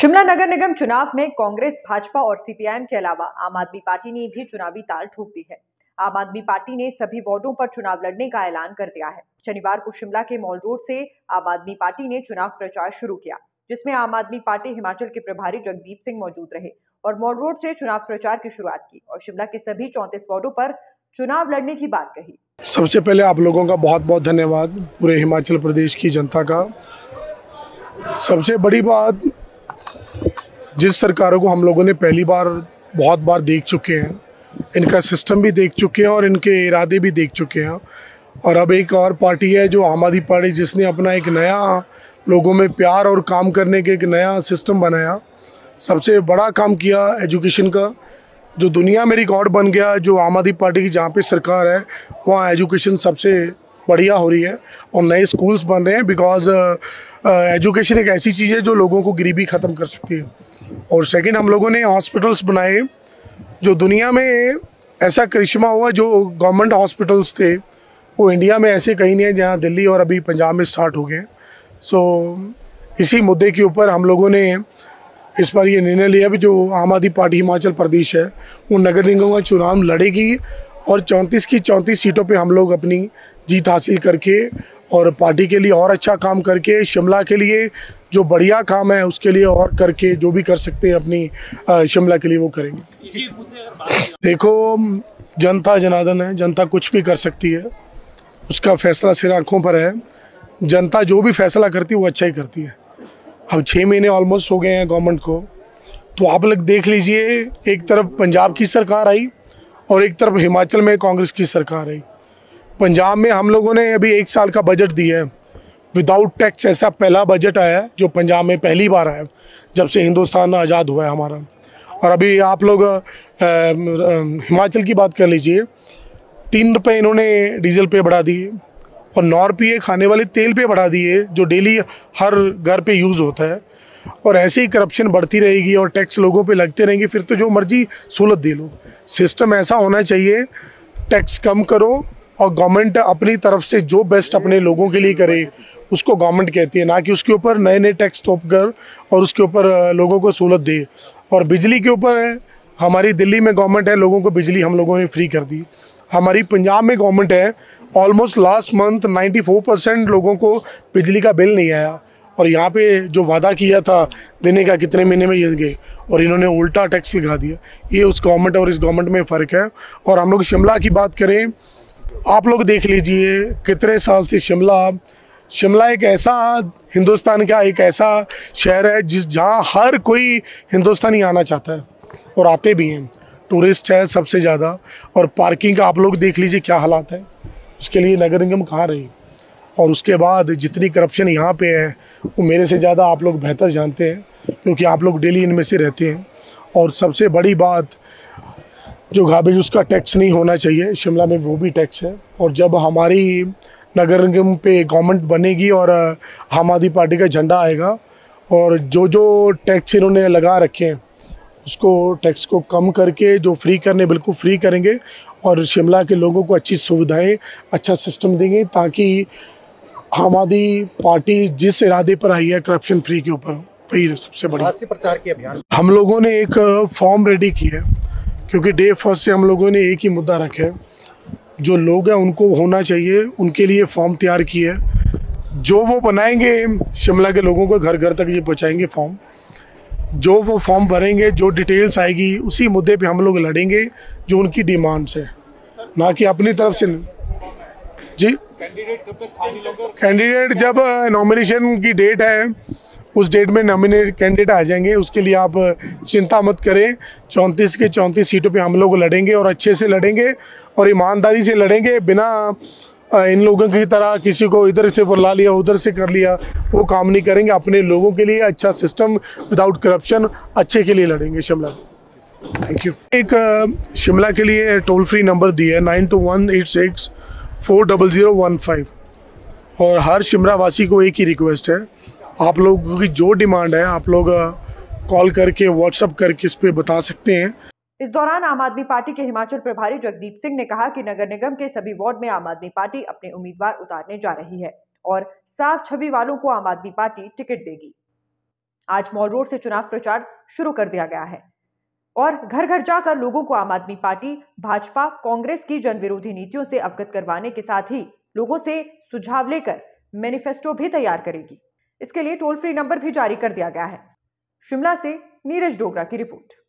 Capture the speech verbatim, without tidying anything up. शिमला नगर निगम चुनाव में कांग्रेस, भाजपा और सीपीआईएम के अलावा आम आदमी पार्टी ने भी चुनावी ताल ठोक दी है। आम आदमी पार्टी ने सभी वार्डों पर चुनाव लड़ने का ऐलान कर दिया है। शनिवार को शिमला के मॉल रोड से आम आदमी पार्टी ने चुनाव प्रचार शुरू किया, जिसमें आम आदमी पार्टी हिमाचल के प्रभारी जगदीप सिंह मौजूद रहे और मॉल रोड से चुनाव प्रचार की शुरुआत की और शिमला के सभी चौंतीस वार्डो पर चुनाव लड़ने की बात कही। सबसे पहले आप लोगों का बहुत बहुत धन्यवाद, पूरे हिमाचल प्रदेश की जनता का। सबसे बड़ी बात, जिस सरकारों को हम लोगों ने पहली बार बहुत बार देख चुके हैं, इनका सिस्टम भी देख चुके हैं और इनके इरादे भी देख चुके हैं, और अब एक और पार्टी है जो आम आदमी पार्टी, जिसने अपना एक नया लोगों में प्यार और काम करने के एक नया सिस्टम बनाया। सबसे बड़ा काम किया एजुकेशन का, जो दुनिया में रिकॉर्ड बन गया। जो आम आदमी पार्टी की जहाँ पे सरकार है वहाँ एजुकेशन सबसे बढ़िया हो रही है और नए स्कूल्स बन रहे हैं। बिकॉज एजुकेशन एक ऐसी चीज़ है जो लोगों को गरीबी ख़त्म कर सकती है। और सेकंड, हम लोगों ने हॉस्पिटल्स बनाए, जो दुनिया में ऐसा करिश्मा हुआ। जो गवर्नमेंट हॉस्पिटल्स थे वो इंडिया में ऐसे कहीं नहीं है, जहाँ दिल्ली और अभी पंजाब में स्टार्ट हो गए। सो इसी मुद्दे के ऊपर हम लोगों ने इस बार ये निर्णय लिया भी, जो आम आदमी पार्टी हिमाचल प्रदेश है वो नगर निगम का चुनाव लड़ेगी और चौंतीस की चौंतीस सीटों पे हम लोग अपनी जीत हासिल करके और पार्टी के लिए और अच्छा काम करके, शिमला के लिए जो बढ़िया काम है उसके लिए और करके, जो भी कर सकते हैं अपनी शिमला के लिए वो करेंगे। देखो, जनता जनार्दन है, जनता कुछ भी कर सकती है, उसका फैसला सिर्फ आँखों पर है। जनता जो भी फैसला करती है वो अच्छा ही करती है। अब छः महीने ऑलमोस्ट हो गए हैं गवर्नमेंट को, तो आप लोग देख लीजिए, एक तरफ पंजाब की सरकार आई और एक तरफ हिमाचल में कांग्रेस की सरकार आई। पंजाब में हम लोगों ने अभी एक साल का बजट दिया है विदाउट टैक्स, ऐसा पहला बजट आया है जो पंजाब में पहली बार आया जब से हिंदुस्तान आज़ाद हुआ है हमारा। और अभी आप लोग आ, आ, हिमाचल की बात कर लीजिए, तीन रुपये इन्होंने डीजल पे बढ़ा दिए और नौ रुपये खाने वाले तेल पे बढ़ा दिए, जो डेली हर घर पे यूज़ होता है। और ऐसे ही करप्शन बढ़ती रहेगी और टैक्स लोगों पे लगते रहेंगे, फिर तो जो मर्जी सहूलत दे लो। सिस्टम ऐसा होना चाहिए, टैक्स कम करो और गवर्नमेंट अपनी तरफ से जो बेस्ट अपने लोगों के लिए करे उसको गवर्नमेंट कहती है, ना कि उसके ऊपर नए नए टैक्स थोप कर और उसके ऊपर लोगों को सहूलत दे। और बिजली के ऊपर हमारी दिल्ली में गवर्नमेंट है, लोगों को बिजली हम लोगों ने फ्री कर दी। हमारी पंजाब में गवर्नमेंट है, ऑलमोस्ट लास्ट मंथ चौरानवे परसेंट लोगों को बिजली का बिल नहीं आया। और यहाँ पे जो वादा किया था देने का, कितने महीने में ये गए, और इन्होंने उल्टा टैक्स लगा दिया। ये उस गवर्नमेंट और इस गवर्नमेंट में फ़र्क है। और हम लोग शिमला की बात करें, आप लोग देख लीजिए कितने साल से शिमला शिमला एक ऐसा हिंदुस्तान का एक ऐसा शहर है जिस जहाँ हर कोई हिंदुस्तानी आना चाहता है और आते भी हैं। टूरिस्ट है सबसे ज़्यादा, और पार्किंग का आप लोग देख लीजिए क्या हालात है, उसके लिए नगर निगम कहाँ रही। और उसके बाद जितनी करप्शन यहाँ पे है वो मेरे से ज़्यादा आप लोग बेहतर जानते हैं, क्योंकि आप लोग डेली इनमें से रहते हैं। और सबसे बड़ी बात, जो गार्बेज उसका टैक्स नहीं होना चाहिए, शिमला में वो भी टैक्स है। और जब हमारी नगर निगम पे गवर्नमेंट बनेगी और आम आदमी पार्टी का झंडा आएगा, और जो जो टैक्स इन्होंने लगा रखे हैं उसको, टैक्स को कम करके जो फ्री करने बिल्कुल फ्री करेंगे और शिमला के लोगों को अच्छी सुविधाएं, अच्छा सिस्टम देंगे, ताकि आम आदमी पार्टी जिस इरादे पर आई है करप्शन फ्री के ऊपर, वही सबसे बड़ा। प्रचार के अभियान हम लोगों ने एक फॉर्म रेडी किया है, क्योंकि डे फर्स्ट से हम लोगों ने एक ही मुद्दा रखा है, जो लोग हैं उनको होना चाहिए, उनके लिए फॉर्म तैयार किए है। जो वो बनाएंगे शिमला के लोगों को घर घर तक ये पहुँचाएंगे फॉर्म, जो वो फॉर्म भरेंगे, जो डिटेल्स आएगी उसी मुद्दे पे हम लोग लड़ेंगे, जो उनकी डिमांड्स है, ना कि अपनी तरफ से। जी, कैंडिडेट जब नॉमिनेशन की डेट है उस डेट में नॉमिनेट कैंडिडेट आ जाएंगे, उसके लिए आप चिंता मत करें। चौंतीस के चौंतीस सीटों पे हम लोग लड़ेंगे और अच्छे से लड़ेंगे और ईमानदारी से लड़ेंगे, बिना इन लोगों की तरह किसी को इधर से बुला लिया उधर से कर लिया, वो काम नहीं करेंगे। अपने लोगों के लिए अच्छा सिस्टम विदाउट करप्शन, अच्छे के लिए लड़ेंगे शिमला। Thank you. एक शिमला के लिए टोल फ्री नंबर दिया है nine two one eight six four double zero one five, और हर शिमला वासी को एक ही रिक्वेस्ट है, आप लोगों की जो डिमांड है आप लोग कॉल करके व्हाट्सअप करके इस पर बता सकते हैं। इस दौरान आम आदमी पार्टी के हिमाचल प्रभारी जगदीप सिंह ने कहा कि नगर निगम के सभी वार्ड में आम आदमी पार्टी अपने उम्मीदवार उतारने जा रही है और साफ छवि वालों को आम आदमी पार्टी टिकट देगी। आज मॉल रोड से चुनाव प्रचार शुरू कर दिया गया है और घर घर जाकर लोगों को आम आदमी पार्टी, भाजपा, कांग्रेस की जनविरोधी नीतियों से अवगत करवाने के साथ ही लोगों से सुझाव लेकर मैनिफेस्टो भी तैयार करेगी। इसके लिए टोल फ्री नंबर भी जारी कर दिया गया है। शिमला से नीरज डोगरा की रिपोर्ट।